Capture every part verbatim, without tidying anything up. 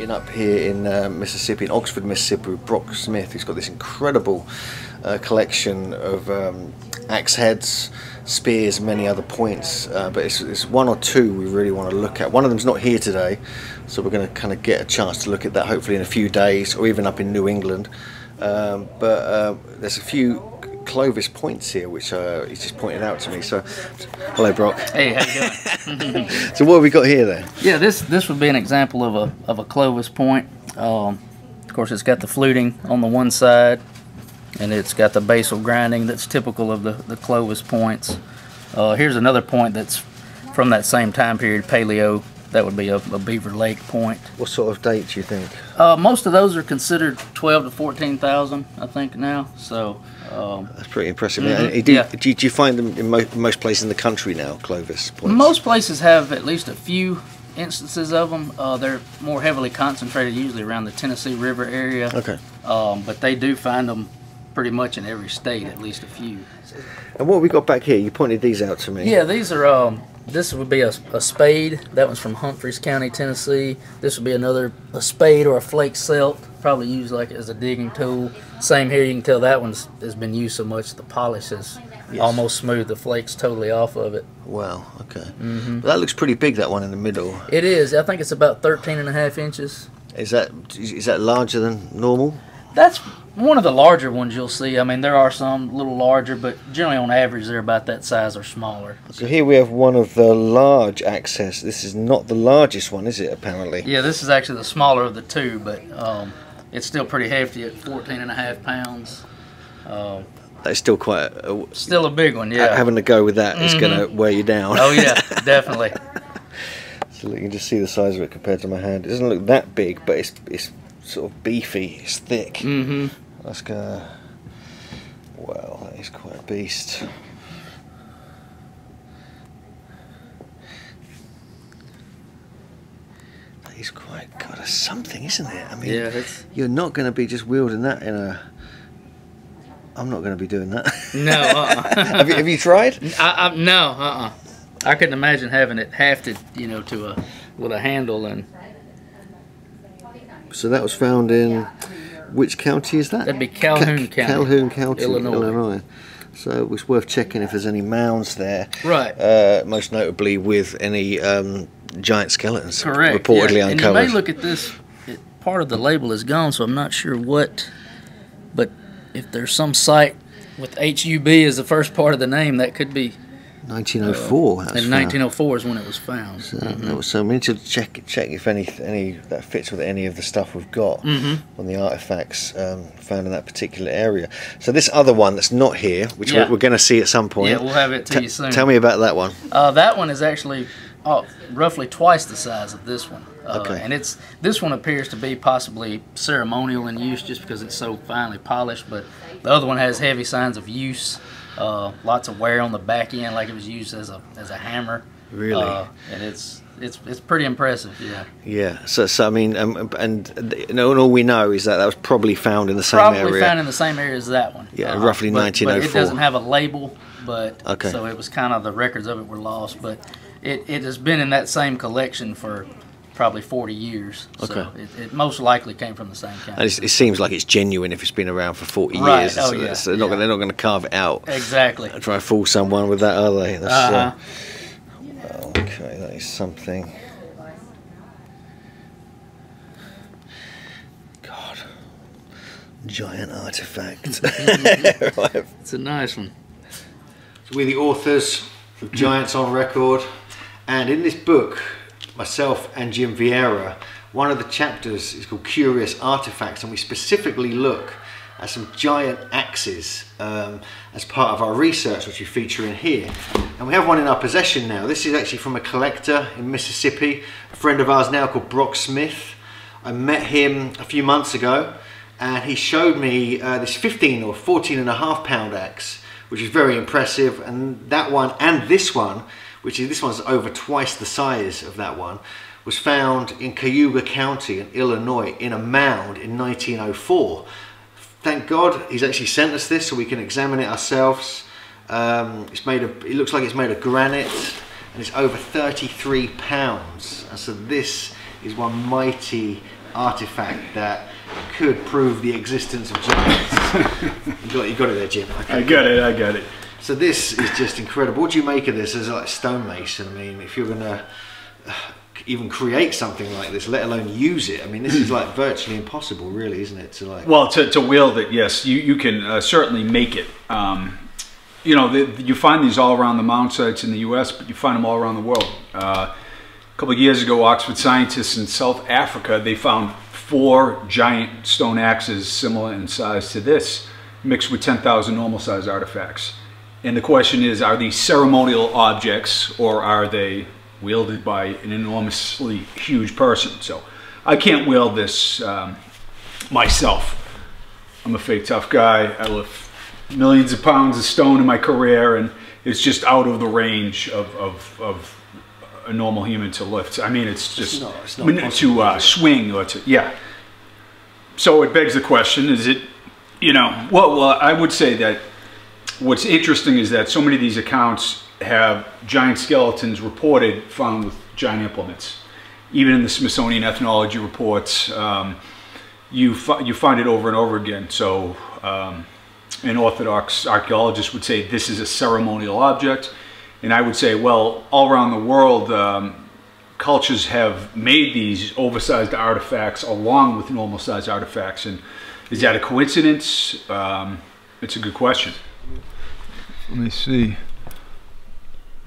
meeting up here in uh, Mississippi, in Oxford, Mississippi, with Brock Smith, who's got this incredible uh, collection of um, axe heads, spears, and many other points, uh, but it's, it's one or two we really want to look at. One of them's not here today, so we're going to kind of get a chance to look at that hopefully in a few days, or even up in New England. Um, but uh, there's a few Clovis points here, which uh, he's just pointed out to me. So, hello, Brock. Hey, how you doing? So, what have we got here then? Yeah, this this would be an example of a of a Clovis point. Um, of course, it's got the fluting on the one side, and it's got the basal grinding that's typical of the the Clovis points. Uh, here's another point that's from that same time period, Paleo. That would be a, a Beaver Lake point. What sort of date do you think? Uh, most of those are considered twelve to fourteen thousand, I think now. So um, that's pretty impressive. Mm-hmm. Yeah. Do, yeah. do, do you find them in mo most places in the country now? Clovis points. Most places have at least a few instances of them. Uh, they're more heavily concentrated, usually around the Tennessee River area. Okay. Um, but they do find them pretty much in every state, at least a few. And what have we got back here? You pointed these out to me. Yeah, these are. Um, This would be a, a spade. That one's from Humphreys County, Tennessee. This would be another a spade or a flake celt, probably used like as a digging tool. Same here. You can tell that one's has been used so much the polish is yes. almost smooth. The flakes totally off of it. Wow. Okay. Mm-hmm. Well, that looks pretty big. That one in the middle. It is. I think it's about thirteen and a half inches. Is that is that larger than normal? That's one of the larger ones you'll see. I mean, there are some a little larger, but generally on average they're about that size or smaller. So here we have one of the large axes. This is not the largest one, is it, apparently? Yeah, this is actually the smaller of the two, but um, it's still pretty hefty at fourteen and a half pounds. Um, That's still quite... A, still a big one, yeah. Having to go with that mm-hmm. is going to wear you down. Oh, yeah, definitely. So you can just see the size of it compared to my hand. It doesn't look that big, but it's... it's sort of beefy, it's thick. Mm-hmm. That's gonna. Wow, that is quite a beast. That is quite. God, that's something, isn't it? I mean, yeah, it's... you're not gonna be just wielding that in a. I'm not gonna be doing that. No. Uh-uh. have, you, have you tried? I, I, no. Uh-uh. I couldn't imagine having it hafted, you know, to a with a handle and. So that was found in, which county is that? That'd be Calhoun County. Calhoun County, Illinois. Illinois. So it's worth checking if there's any mounds there. Right. Uh, most notably with any um, giant skeletons. Correct. Reportedly yeah. uncovered. And you may look at this, it, part of the label is gone, so I'm not sure what, but if there's some site with H U B as the first part of the name, that could be... nineteen oh four. Uh, and nineteen oh four is when it was found. So, mm-hmm. that was, so we need to check check if any any that fits with any of the stuff we've got mm-hmm. on the artifacts um, found in that particular area. So this other one that's not here, which yeah. we're, we're going to see at some point. Yeah, we'll have it to you soon. Tell me about that one. Uh, that one is actually oh, roughly twice the size of this one. Uh, okay. And it's this one appears to be possibly ceremonial in use just because it's so finely polished, but the other one has heavy signs of use. Uh, lots of wear on the back end, like it was used as a as a hammer. Really, uh, and it's it's it's pretty impressive. Yeah. Yeah. So, so I mean, um, and you know, and all we know is that that was probably found in the same probably area. Probably found in the same area as that one. Yeah, uh, roughly but, nineteen oh four. But it doesn't have a label, but okay. So it was kind of the records of it were lost, but it it has been in that same collection for probably forty years. Okay. So it, it most likely came from the same county. It seems like it's genuine if it's been around for forty right. years. Oh, so yeah. so they're, yeah. not, they're not going to carve it out. Exactly. Try and fool someone with that, are they? That's, uh-huh. uh, okay, that is something. God. Giant artifact. Right. It's a nice one. So we're the authors of Giants on Record, and in this book, myself and Jim Vieira, one of the chapters is called Curious Artifacts, and we specifically look at some giant axes um, as part of our research, which we feature in here. And we have one in our possession now. This is actually from a collector in Mississippi, a friend of ours now called Brock Smith. I met him a few months ago, and he showed me uh, this fifteen or fourteen and a half pound axe, which is very impressive, and that one and this one, which is, this one's over twice the size of that one, was found in Cayuga County in Illinois in a mound in nineteen oh four. Thank God he's actually sent us this so we can examine it ourselves. Um, it's made of, it looks like it's made of granite, and it's over thirty-three pounds. And so this is one mighty artifact that could prove the existence of giants. you, got, you got it there, Jim. Okay. I got it, I got it. So this is just incredible. What do you make of this as like stonemason? I mean, if you're going to even create something like this, let alone use it, I mean, this is like virtually impossible, really, isn't it? To like well, to, to wield it, yes. You, you can uh, certainly make it. Um, you know, the, you find these all around the mound sites in the U S, but you find them all around the world. Uh, a couple of years ago, Oxford scientists in South Africa, they found four giant stone axes similar in size to this, mixed with ten thousand normal-sized artifacts. And the question is, are these ceremonial objects, or are they wielded by an enormously huge person? So I can't wield this um, myself. I'm a fake tough guy. I lift millions of pounds of stone in my career, and it's just out of the range of, of, of a normal human to lift. I mean, it's just it's not, it's not possible, to uh, swing or to, yeah. So it begs the question, is it, you know, well, well I would say that what's interesting is that so many of these accounts have giant skeletons reported found with giant implements. Even in the Smithsonian ethnology reports, um, you, you find it over and over again. So um, an Orthodox archaeologist would say this is a ceremonial object. And I would say, well, all around the world, um, cultures have made these oversized artifacts along with normal sized artifacts. And is that a coincidence? Um, it's a good question. Let me see.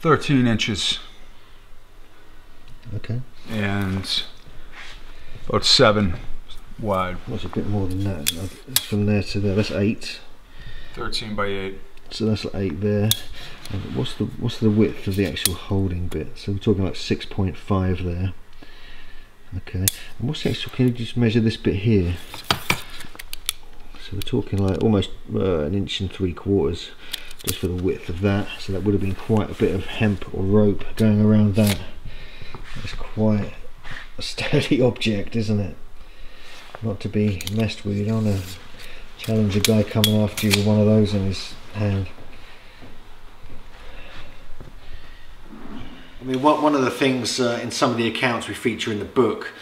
thirteen inches. Okay. And about seven wide. That's a bit more than that. From there to there, that's eight. thirteen by eight. So that's eight there. And what's the what's the width of the actual holding bit? So we're talking like six point five there. Okay. And what's the actual? Can you just measure this bit here? So we're talking like almost uh, an inch and three quarters. Just for the width of that, so that would have been quite a bit of hemp or rope going around that. That's quite a sturdy object, isn't it? Not to be messed with. You don't want to challenge a guy coming after you with one of those in his hand. I mean, what, one of the things uh, in some of the accounts we feature in the book,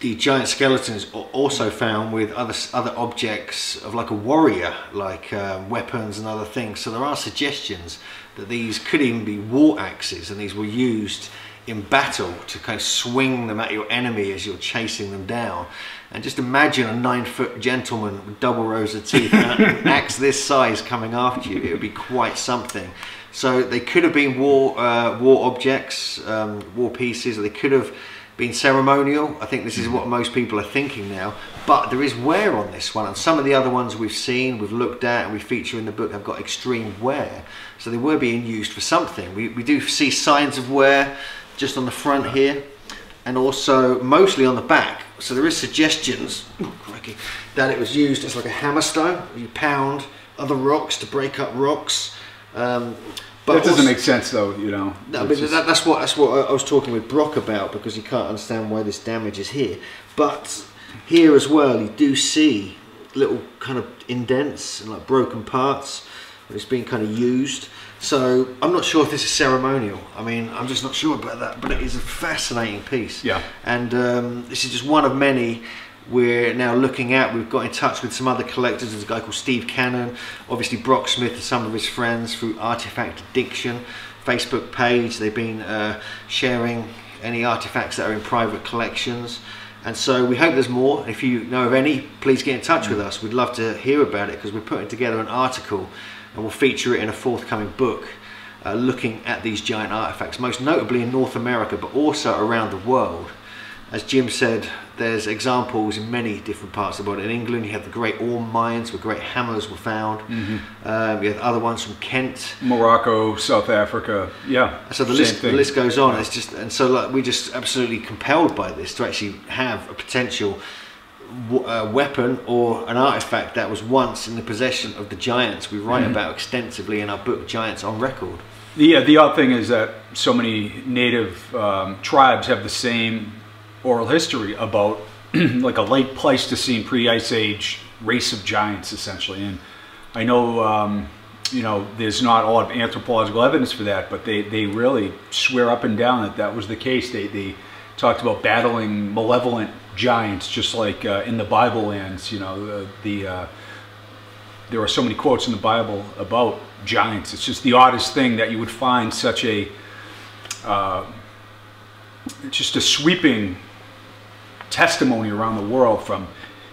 the giant skeletons are also found with other other objects of like a warrior, like um, weapons and other things. So there are suggestions that these could even be war axes, and these were used in battle to kind of swing them at your enemy as you're chasing them down. And just imagine a nine foot gentleman with double rows of teeth and an axe this size coming after you. It would be quite something. So they could have been war uh, war objects, um, war pieces, or they could have been ceremonial. I think this is what most people are thinking now, but there is wear on this one, and some of the other ones we've seen, we've looked at, and we feature in the book have got extreme wear, so they were being used for something. We, we do see signs of wear just on the front here, and also mostly on the back, so there is suggestions oh, crikey, that it was used as like a hammerstone. You pound other rocks to break up rocks. Um, But that doesn't make sense, though, you know. No, but just... that, that's what that's what I was talking with Brock about, because he can't understand why this damage is here. But here as well, you do see little kind of indents and like broken parts where it's been kind of used. So I'm not sure if this is ceremonial. I mean, I'm just not sure about that. But it is a fascinating piece. Yeah. And um, this is just one of many we're now looking at. We've got in touch with some other collectors. There's a guy called Steve Cannon, obviously Brock Smith and some of his friends through Artifact Addiction Facebook page. They've been uh, sharing any artifacts that are in private collections, and so we hope there's more. If you know of any, please get in touch with us. We'd love to hear about it, because we're putting together an article and we'll feature it in a forthcoming book, uh, looking at these giant artifacts, most notably in North America, but also around the world. As Jim said, there's examples in many different parts of the world. In England, you have the great Orme mines where great hammers were found. Mm-hmm. um, you have other ones from Kent, Morocco, South Africa. Yeah, so the list thing. the list goes on. It's just, and so like, we're just absolutely compelled by this to actually have a potential w uh, weapon or an artifact that was once in the possession of the giants we write mm-hmm. about extensively in our book, Giants on Record. Yeah, the odd thing is that so many native um, tribes have the same oral history about like a late Pleistocene, pre-ice age race of giants, essentially. And I know, um, you know, there's not a lot of anthropological evidence for that, but they, they really swear up and down that that was the case. They, they talked about battling malevolent giants, just like uh, in the Bible lands, you know, the, the uh, there are so many quotes in the Bible about giants. It's just the oddest thing that you would find such a, uh, just a sweeping testimony around the world from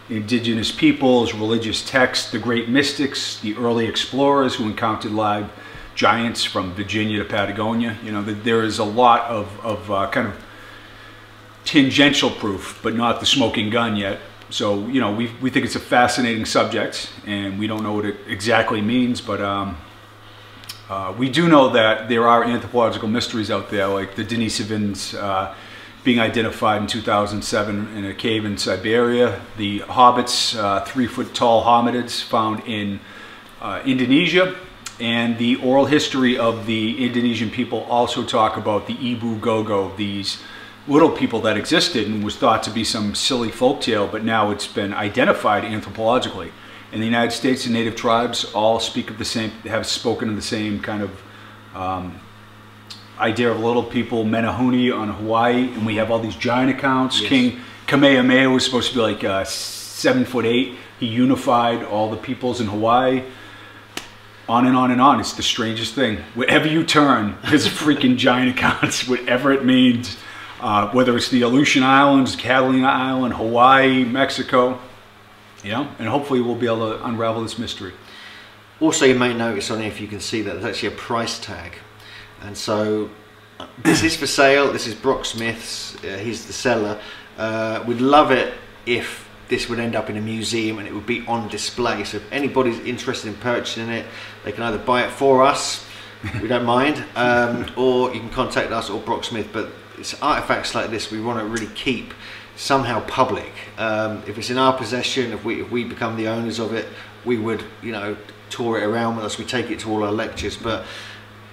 indigenous peoples, religious texts, the great mystics, the early explorers who encountered live giants from Virginia to Patagonia. You know, there is a lot of, of uh, kind of tangential proof, but not the smoking gun yet. So, you know, we, we think it's a fascinating subject, and we don't know what it exactly means, but um, uh, we do know that there are anthropological mysteries out there, like the Denisovans uh, being identified in two thousand seven in a cave in Siberia, the hobbits, uh, three-foot-tall hominids found in uh, Indonesia, and the oral history of the Indonesian people also talk about the Ibu Gogo, these little people that existed and was thought to be some silly folktale, but now it's been identified anthropologically. In the United States, the native tribes all speak of the same, have spoken of the same kind of um, idea of little people, Menehune on Hawaii, and we have all these giant accounts. Yes. King Kamehameha was supposed to be like uh, seven foot eight. He unified all the peoples in Hawaii. On and on and on. It's the strangest thing. Wherever you turn, there's freaking giant accounts, whatever it means. Uh, whether it's the Aleutian Islands, Catalina Island, Hawaii, Mexico, you know, and hopefully we'll be able to unravel this mystery. Also, you may notice on here, if you can see, that there's actually a price tag. And so, this is for sale, this is Brock Smith's, uh, he's the seller. Uh, we'd love it if this would end up in a museum and it would be on display. So if anybody's interested in purchasing it, they can either buy it for us, we don't mind, um, or you can contact us or Brock Smith. But it's artifacts like this we want to really keep somehow public. Um, if it's in our possession, if we, if we become the owners of it, we would, you know, tour it around with us, we take it to all our lectures. But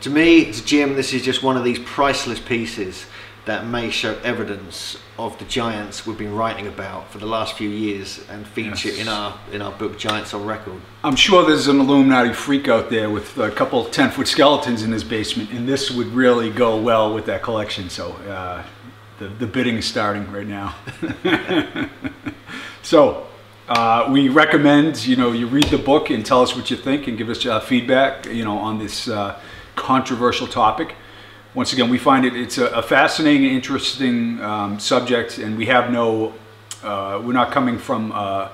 to me, to Jim, this is just one of these priceless pieces that may show evidence of the giants we've been writing about for the last few years and feature yes. in our in our book Giants on Record. I'm sure there's an Illuminati freak out there with a couple of ten foot skeletons in his basement, and this would really go well with that collection. So uh, the, the bidding is starting right now. So uh, we recommend, you know, you read the book and tell us what you think and give us uh, feedback, you know, on this uh, controversial topic. Once again, we find it, it's a, a fascinating, interesting um, subject, and we have no, uh, we're not coming from uh,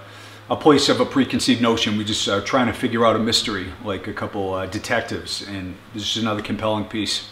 a place of a preconceived notion. We're just uh, trying to figure out a mystery like a couple uh, detectives, and this is another compelling piece.